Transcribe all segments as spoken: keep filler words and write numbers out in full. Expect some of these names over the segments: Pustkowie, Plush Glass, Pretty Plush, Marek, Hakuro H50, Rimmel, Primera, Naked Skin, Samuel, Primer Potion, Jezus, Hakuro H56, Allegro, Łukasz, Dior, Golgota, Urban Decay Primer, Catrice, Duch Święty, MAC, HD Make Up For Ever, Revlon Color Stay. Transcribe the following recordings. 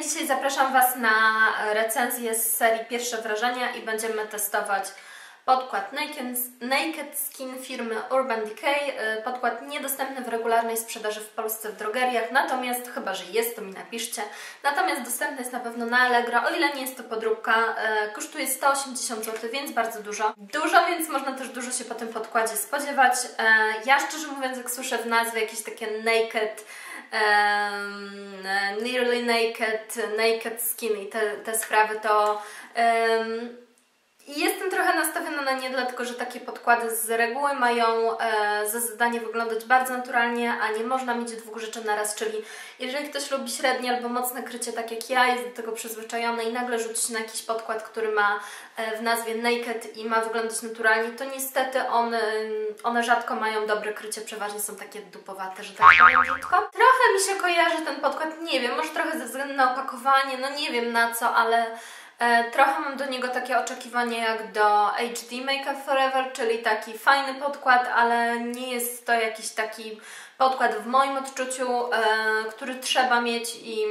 Kochani, dzisiaj zapraszam Was na recenzję z serii Pierwsze Wrażenia i będziemy testować podkład Naked Skin firmy Urban Decay. Podkład niedostępny w regularnej sprzedaży w Polsce w drogeriach, natomiast, chyba że jest, to mi napiszcie, natomiast dostępny jest na pewno na Allegro, o ile nie jest to podróbka. Kosztuje sto osiemdziesiąt złotych, więc bardzo dużo. Dużo, więc można też dużo się po tym podkładzie spodziewać. Ja szczerze mówiąc, jak słyszę w nazwie jakieś takie naked, Um, nearly naked, naked skin i te, te sprawy, to um, jestem trochę nastawiona na nie, dlatego że takie podkłady z reguły mają e, za zadanie wyglądać bardzo naturalnie, a nie można mieć dwóch rzeczy naraz, czyli jeżeli ktoś lubi średnie albo mocne krycie, tak jak ja, jest do tego przyzwyczajony i nagle rzucić na jakiś podkład, który ma e, w nazwie naked i ma wyglądać naturalnie, to niestety on, one rzadko mają dobre krycie, przeważnie są takie dupowate, że tak powiem brzydko. Trochę mi się kojarzy ten podkład, nie wiem, może trochę ze względu na opakowanie, no nie wiem na co, ale trochę mam do niego takie oczekiwanie jak do H D Make Up For Ever, czyli taki fajny podkład, ale nie jest to jakiś taki podkład w moim odczuciu, który trzeba mieć i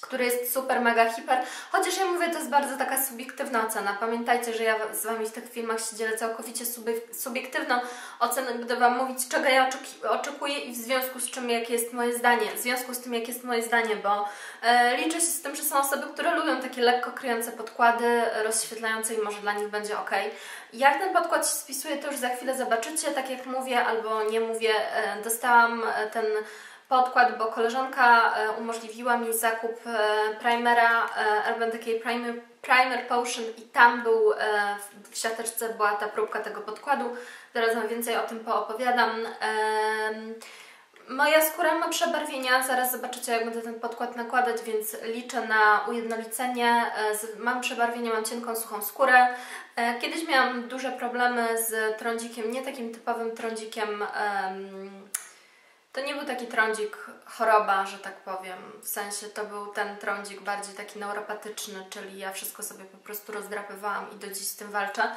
który jest super, mega, hiper. Chociaż ja mówię, to jest bardzo taka subiektywna ocena. Pamiętajcie, że ja z Wami w tych filmach się dzielę całkowicie subiektywną oceną, będę Wam mówić, czego ja oczekuję i w związku z czym, jakie jest moje zdanie. W związku z tym, jakie jest moje zdanie, bo e, liczę się z tym, że są osoby, które lubią takie lekko kryjące podkłady, rozświetlające i może dla nich będzie ok. Jak ten podkład się spisuje, to już za chwilę zobaczycie. Tak jak mówię albo nie mówię, e, dostałam ten podkład, bo koleżanka umożliwiła mi zakup Primera, Urban Decay Primer, Primer Potion i tam był, w siateczce była ta próbka tego podkładu. Zaraz Wam więcej o tym poopowiadam. Moja skóra ma przebarwienia, zaraz zobaczycie, jak będę ten podkład nakładać, więc liczę na ujednolicenie. Mam przebarwienie, mam cienką, suchą skórę. Kiedyś miałam duże problemy z trądzikiem, nie takim typowym trądzikiem. To nie był taki trądzik choroba, że tak powiem, w sensie to był ten trądzik bardziej taki neuropatyczny, czyli ja wszystko sobie po prostu rozdrapywałam i do dziś z tym walczę.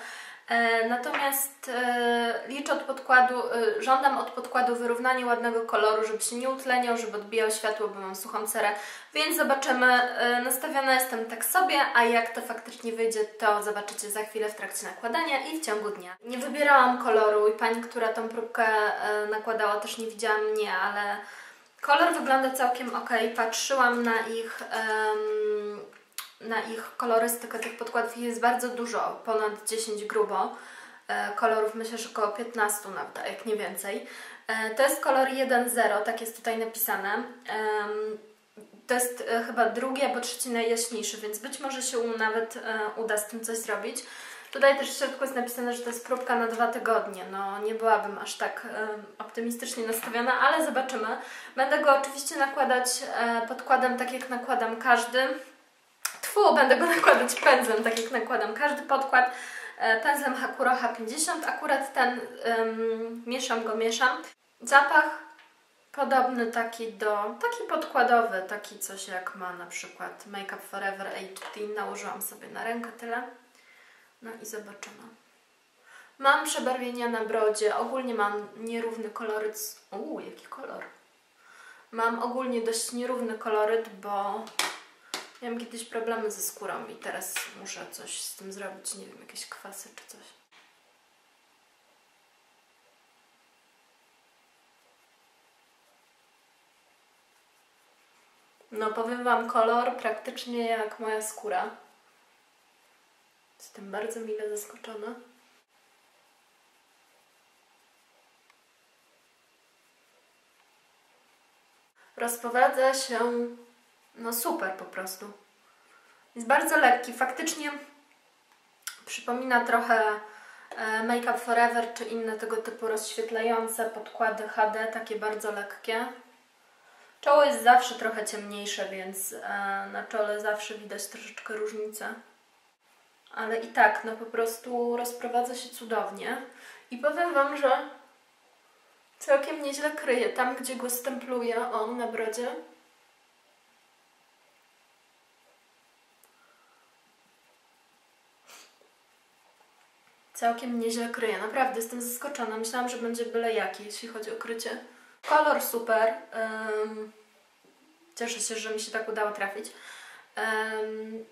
E, natomiast e, liczę od podkładu, e, żądam od podkładu wyrównania ładnego koloru, żeby się nie utleniał, żeby odbijał światło, bo mam suchą cerę, więc zobaczymy. E, nastawiona jestem tak sobie, a jak to faktycznie wyjdzie, to zobaczycie za chwilę w trakcie nakładania i w ciągu dnia. Nie wybierałam koloru i pani, która tą próbkę e, nakładała, też nie widziała mnie, ale kolor wygląda całkiem ok. Patrzyłam na ich... Em, na ich kolorystykę, tych podkładów jest bardzo dużo, ponad dziesięć grubo kolorów, myślę, że około piętnaście nawet, jak nie więcej. To jest kolor jeden zero, tak jest tutaj napisane. To jest chyba drugi albo trzeci najjaśniejszy, więc być może się nawet uda z tym coś zrobić. Tutaj też w środku jest napisane, że to jest próbka na dwa tygodnie. No nie byłabym aż tak y, optymistycznie nastawiona, ale zobaczymy. Będę go oczywiście nakładać y, podkładem, tak jak nakładam każdy. Tfu, będę go nakładać pędzlem, tak jak nakładam każdy podkład, pędzlem Hakuro H pięćdziesiąt, akurat ten um, mieszam go, mieszam. Zapach podobny taki do, taki podkładowy, taki coś jak ma na przykład Make Up For Ever H D, nałożyłam sobie na rękę tyle, no i zobaczymy. Mam przebarwienia na brodzie, ogólnie mam nierówny koloryt, uuu, jaki kolor. Mam ogólnie dość nierówny koloryt, bo miałam kiedyś problemy ze skórą i teraz muszę coś z tym zrobić, nie wiem, jakieś kwasy czy coś. No powiem Wam, kolor praktycznie jak moja skóra. Jestem bardzo mile zaskoczona. Rozprowadza się... No super po prostu. Jest bardzo lekki. Faktycznie przypomina trochę Make Up For Ever czy inne tego typu rozświetlające podkłady H D, takie bardzo lekkie. Czoło jest zawsze trochę ciemniejsze, więc na czole zawsze widać troszeczkę różnicę. Ale i tak, no po prostu rozprowadza się cudownie. I powiem Wam, że całkiem nieźle kryje. Tam, gdzie go stempluję, o, na brodzie. Całkiem nieźle kryje, naprawdę jestem zaskoczona. Myślałam, że będzie byle jaki, jeśli chodzi o krycie. Kolor super. Cieszę się, że mi się tak udało trafić. Um,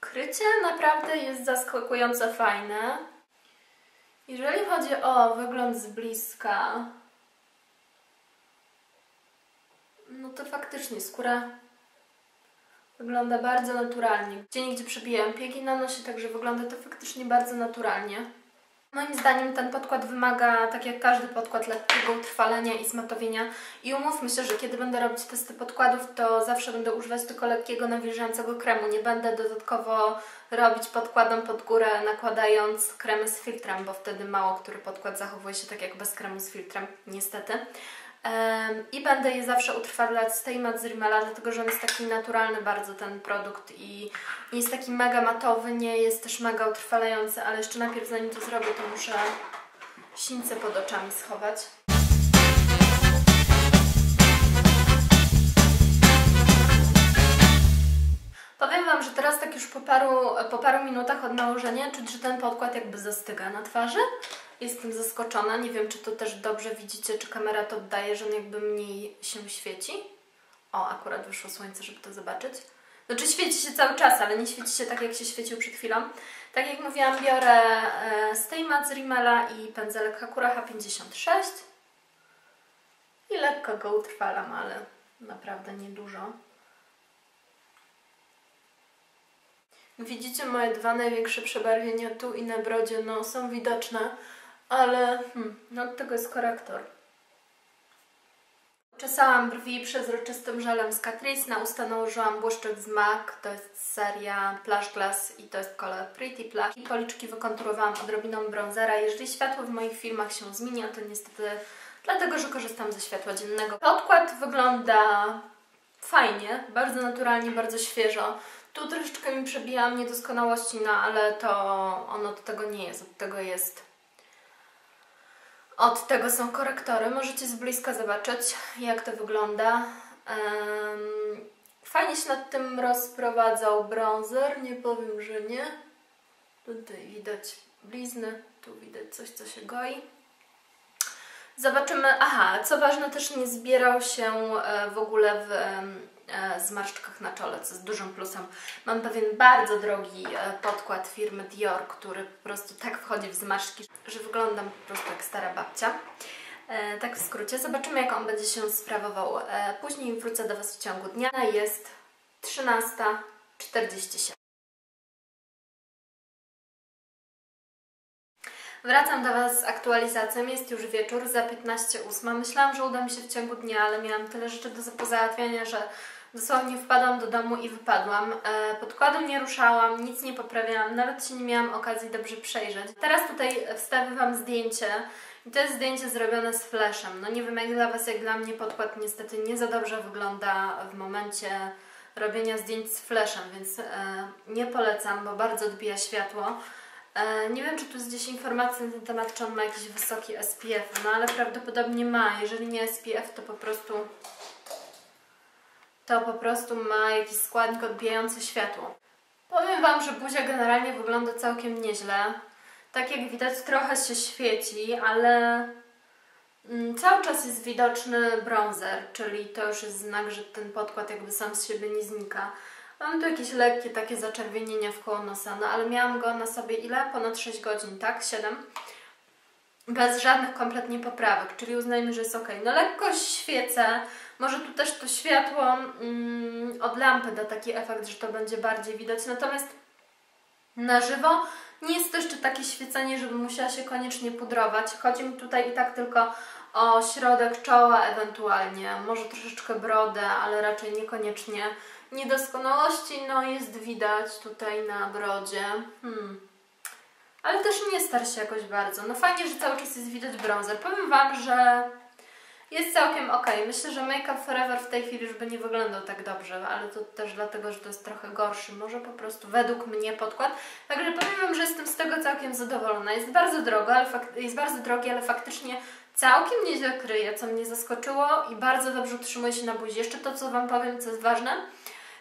krycie naprawdę jest zaskakująco fajne. Jeżeli chodzi o wygląd z bliska, no to faktycznie skóra wygląda bardzo naturalnie. Gdzieniegdzie przebijają piegi na nosie, także wygląda to faktycznie bardzo naturalnie. Moim zdaniem ten podkład wymaga, tak jak każdy podkład, lekkiego utrwalenia i zmatowienia. I umówmy się, że kiedy będę robić testy podkładów, to zawsze będę używać tylko lekkiego, nawilżającego kremu. Nie będę dodatkowo robić podkładom pod górę, nakładając kremy z filtrem, bo wtedy mało który podkład zachowuje się tak jak bez kremu z filtrem, niestety. I będę je zawsze utrwalać z tej mat z Rimmela, dlatego że on jest taki naturalny bardzo, ten produkt, i jest taki mega matowy, nie jest też mega utrwalający, ale jeszcze najpierw zanim to zrobię, to muszę sińce pod oczami schować. Powiem Wam, że teraz tak już po paru, po paru minutach od nałożenia czuć, że ten podkład jakby zastyga na twarzy. Jestem zaskoczona, nie wiem, czy to też dobrze widzicie, czy kamera to oddaje, że on jakby mniej się świeci. O, akurat wyszło słońce, żeby to zobaczyć. Znaczy świeci się cały czas, ale nie świeci się tak, jak się świecił przed chwilą. Tak jak mówiłam, biorę Stay Matte z Rimmela i pędzelek Hakuro H pięćdziesiąt sześć. I lekko go utrwalam, ale naprawdę niedużo. Widzicie moje dwa największe przebarwienia tu i na brodzie, no są widoczne, ale hmm, no od tego jest korektor. Czesałam brwi przezroczystym żelem z Catrice, na usta nałożyłam błyszczyk z M A C, to jest seria Plush Glass i to jest kolor Pretty Plush. I policzki wykonturowałam odrobiną bronzera. Jeżeli światło w moich filmach się zmienia, to niestety dlatego, że korzystam ze światła dziennego. Podkład wygląda fajnie, bardzo naturalnie, bardzo świeżo. Tu troszeczkę mi przebijam niedoskonałości, no ale to ono do tego nie jest, od tego jest, od tego są korektory. Możecie z bliska zobaczyć, jak to wygląda. Um, fajnie się nad tym rozprowadzał bronzer, nie powiem, że nie. Tutaj widać blizny, tu widać coś, co się goi. Zobaczymy, aha, co ważne, też nie zbierał się w ogóle w zmarszczkach na czole, co jest dużym plusem. Mam pewien bardzo drogi podkład firmy Dior, który po prostu tak wchodzi w zmarszczki, że wyglądam po prostu jak stara babcia. Tak w skrócie. Zobaczymy, jak on będzie się sprawował. Później wrócę do Was w ciągu dnia. Jest trzynasta czterdzieści siedem. Wracam do Was z aktualizacją, jest już wieczór, za piętnaście zero osiem. Myślałam, że uda mi się w ciągu dnia, ale miałam tyle rzeczy do pozałatwiania, że dosłownie wpadłam do domu i wypadłam. Podkładu nie ruszałam, nic nie poprawiałam, nawet się nie miałam okazji dobrze przejrzeć. Teraz tutaj wstawię Wam zdjęcie i to jest zdjęcie zrobione z flashem. No nie wiem jak dla Was, jak dla mnie podkład niestety nie za dobrze wygląda w momencie robienia zdjęć z flashem, więc nie polecam, bo bardzo odbija światło. Nie wiem, czy tu jest gdzieś informacja na ten temat, czy on ma jakiś wysoki S P F, no ale prawdopodobnie ma. Jeżeli nie S P F, to po prostu to po prostu ma jakiś składnik odbijający światło. Powiem Wam, że buzia generalnie wygląda całkiem nieźle. Tak jak widać, trochę się świeci, ale cały czas jest widoczny bronzer, czyli to już jest znak, że ten podkład jakby sam z siebie nie znika. Mam tu jakieś lekkie takie zaczerwienienia w koło nosa, no ale miałam go na sobie ile? Ponad sześć godzin, tak? siedem? Bez żadnych kompletnie poprawek, czyli uznajmy, że jest ok. No lekko świecę, może tu też to światło mm, od lampy da taki efekt, że to będzie bardziej widać, natomiast na żywo nie jest to jeszcze takie świecenie, żeby musiała się koniecznie pudrować. Chodzi mi tutaj i tak tylko o środek czoła ewentualnie, może troszeczkę brodę, ale raczej niekoniecznie. Niedoskonałości, no jest widać tutaj na brodzie, hmm. ale też nie star się jakoś bardzo. No fajnie, że cały czas jest widać bronzer. Powiem Wam, że jest całkiem ok. Myślę, że Make Up For Ever w tej chwili już by nie wyglądał tak dobrze, ale to też dlatego, że to jest trochę gorszy, może po prostu według mnie podkład. Także powiem Wam, że jestem z tego całkiem zadowolona. Jest bardzo drogo, ale jest bardzo drogi, ale faktycznie całkiem nieźle kryje, co mnie zaskoczyło i bardzo dobrze utrzymuje się na buzi. Jeszcze to, co Wam powiem, co jest ważne.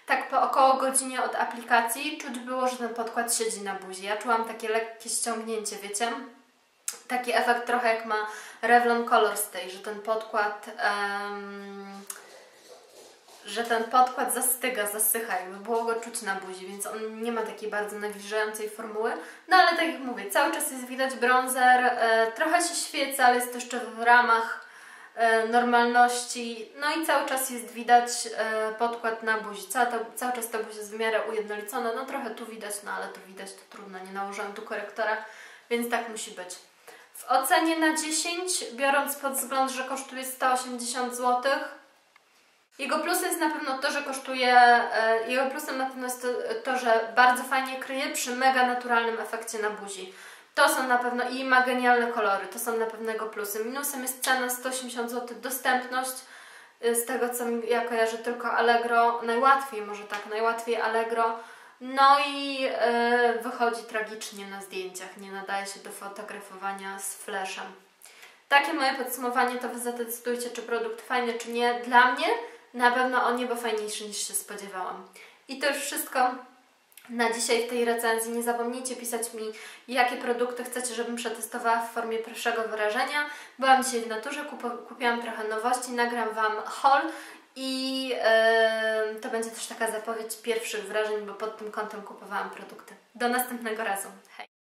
Tak po około godzinie od aplikacji czuć było, że ten podkład siedzi na buzi. Ja czułam takie lekkie ściągnięcie, wiecie? Taki efekt trochę jak ma Revlon Color Stay, że ten podkład um, że ten podkład zastyga, zasycha, jakby było go czuć na buzi, więc on nie ma takiej bardzo nawilżającej formuły. No ale tak jak mówię, cały czas jest widać bronzer, e, trochę się świeca, ale jest to jeszcze w ramach e, normalności. No i cały czas jest widać e, podkład na buzi. Cała ta, cały czas ta buzia jest w miarę ujednolicona. No trochę tu widać, no ale tu widać, to trudno, nie nałożyłam tu korektora, więc tak musi być. W ocenie na dziesięć, biorąc pod wzgląd, że kosztuje sto osiemdziesiąt złotych, jego plusem jest na pewno to, że kosztuje, jego plusem na pewno jest to, to, że bardzo fajnie kryje przy mega naturalnym efekcie na buzi. To są na pewno, i ma genialne kolory, to są na pewno jego plusy. Minusem jest cena sto osiemdziesiąt złotych, dostępność, z tego co ja kojarzę tylko Allegro, najłatwiej może tak, najłatwiej Allegro. No i yy, wychodzi tragicznie na zdjęciach, nie nadaje się do fotografowania z fleszem. Takie moje podsumowanie, to Wy zadecydujcie, czy produkt fajny, czy nie. Dla mnie na pewno on niebo fajniejszy niż się spodziewałam. I to już wszystko na dzisiaj w tej recenzji. Nie zapomnijcie pisać mi, jakie produkty chcecie, żebym przetestowała w formie pierwszego wyrażenia. Byłam dzisiaj w naturze, kupiłam trochę nowości, nagram Wam haul. I yy, to będzie też taka zapowiedź pierwszych wrażeń, bo pod tym kątem kupowałam produkty. Do następnego razu. Hej!